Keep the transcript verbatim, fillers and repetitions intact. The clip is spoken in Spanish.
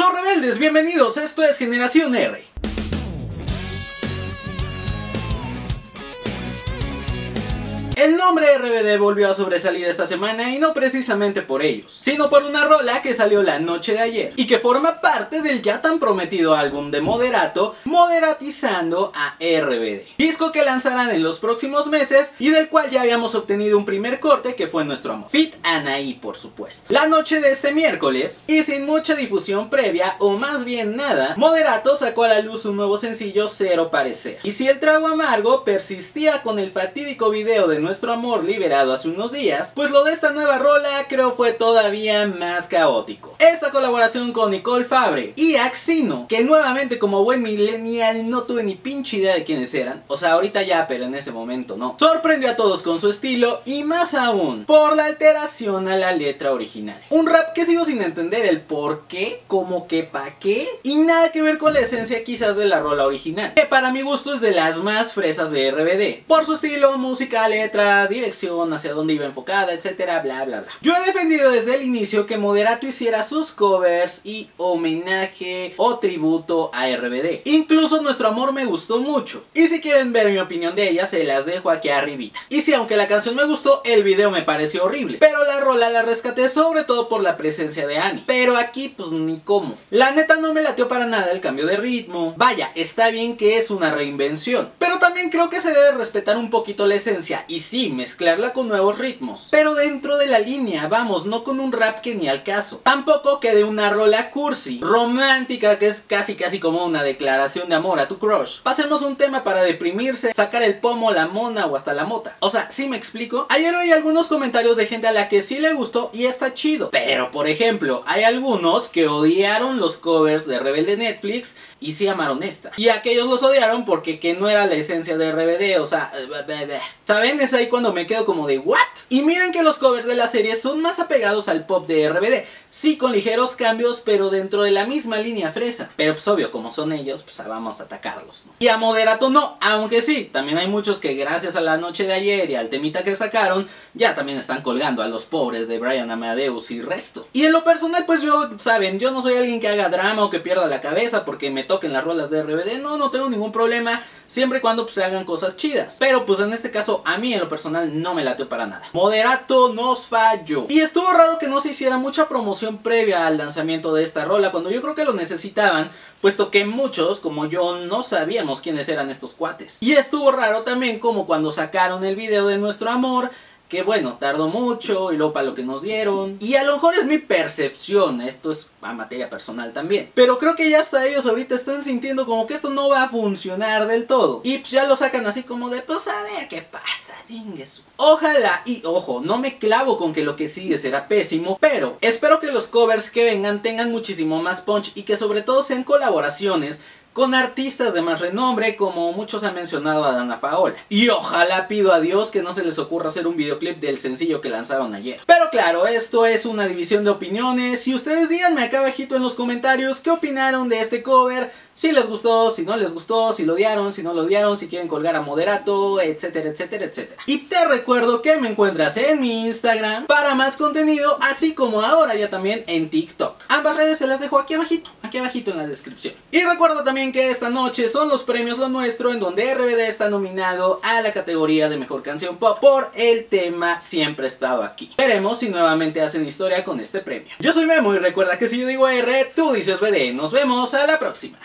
pasó, rebeldes? Bienvenidos, esto es Generación R. El nombre R B D volvió a sobresalir esta semana y no precisamente por ellos, sino por una rola que salió la noche de ayer y que forma parte del ya tan prometido álbum de Moderatto, Moderatizando a R B D, disco que lanzarán en los próximos meses y del cual ya habíamos obtenido un primer corte que fue Nuestro Amor, Fit Anaí por supuesto. La noche de este miércoles, y sin mucha difusión previa o más bien nada, Moderatto sacó a la luz un nuevo sencillo, SerOparecer. Y si el trago amargo persistía con el fatídico video de Nuestro Amor liberado hace unos días, pues lo de esta nueva rola creo fue todavía más caótico. Esta colaboración con Nicole Fabre y Axino, que nuevamente como buen millennial no tuve ni pinche idea de quiénes eran, o sea ahorita ya pero en ese momento no, sorprendió a todos con su estilo y más aún por la alteración a la letra original. Un rap que sigo sin entender el por qué, como que pa' qué, y nada que ver con la esencia quizás de la rola original, que para mi gusto es de las más fresas de R B D, por su estilo, música, letra, dirección, hacia dónde iba enfocada, etcétera, bla bla bla. Yo he defendido desde el inicio que Moderatto hiciera sus covers y homenaje o tributo a R B D. Incluso Nuestro Amor me gustó mucho, y si quieren ver mi opinión de ella se las dejo aquí arribita. Y si aunque la canción me gustó, el video me pareció horrible, pero la rola la rescaté sobre todo por la presencia de Annie. Pero aquí pues ni cómo. La neta no me latió para nada el cambio de ritmo. Vaya, está bien que es una reinvención, pero también creo que se debe respetar un poquito la esencia y sí, mezclarla con nuevos ritmos, pero dentro de la línea, vamos, no con un rap que ni al caso. Tampoco que de una rola cursi, romántica, que es casi casi como una declaración de amor a tu crush. Pasemos un tema para deprimirse, sacar el pomo, la mona o hasta la mota. O sea, ¿sí me explico? Ayer oí algunos comentarios de gente a la que sí le gustó y está chido, pero por ejemplo, hay algunos que odiaron los covers de Rebelde Netflix y sí amaron esta. Y aquellos los odiaron porque que no era la esencia de R B D, o sea, ¿saben? Esa ahí cuando me quedo como de ¿what? Y miren que los covers de la serie son más apegados al pop de R B D, sí con ligeros cambios pero dentro de la misma línea fresa, pero pues obvio como son ellos pues vamos a atacarlos, ¿no? Y a Moderatto no, aunque sí, también hay muchos que gracias a la noche de ayer y al temita que sacaron ya también están colgando a los pobres de Brian Amadeus y resto. Y en lo personal pues yo, saben, yo no soy alguien que haga drama o que pierda la cabeza porque me toquen las rolas de R B D, no, no tengo ningún problema siempre y cuando pues se hagan cosas chidas, pero pues en este caso a mí en lo personal no me latió para nada. Moderatto nos falló. Y estuvo raro que no se hiciera mucha promoción previa al lanzamiento de esta rola, cuando yo creo que lo necesitaban, puesto que muchos, como yo, no sabíamos quiénes eran estos cuates. Y estuvo raro también como cuando sacaron el video de Nuestro Amor, que bueno, tardó mucho y luego para lo que nos dieron. Y a lo mejor es mi percepción, esto es a materia personal también, pero creo que ya hasta ellos ahorita están sintiendo como que esto no va a funcionar del todo. Y pues ya lo sacan así como de, pues a ver qué pasa, dinguesu. Ojalá, y ojo, no me clavo con que lo que sigue será pésimo, pero espero que los covers que vengan tengan muchísimo más punch y que sobre todo sean colaboraciones con artistas de más renombre, como muchos han mencionado a Dana Paola. Y ojalá pido a Dios que no se les ocurra hacer un videoclip del sencillo que lanzaron ayer. Pero claro, esto es una división de opiniones y ustedes díganme acá abajito en los comentarios qué opinaron de este cover, si les gustó, si no les gustó, si lo odiaron, si no lo odiaron, si quieren colgar a Moderatto, etcétera, etcétera, etcétera. Y te recuerdo que me encuentras en mi Instagram para más contenido, así como ahora ya también en TikTok. Ambas redes se las dejo aquí abajito, aquí abajito en la descripción. Y recuerdo también que esta noche son los premios Lo Nuestro, en donde R B D está nominado a la categoría de mejor canción pop por el tema Siempre he estado aquí. Veremos si nuevamente hacen historia con este premio. Yo soy Memo y recuerda que si yo digo R, tú dices B D. Nos vemos a la próxima.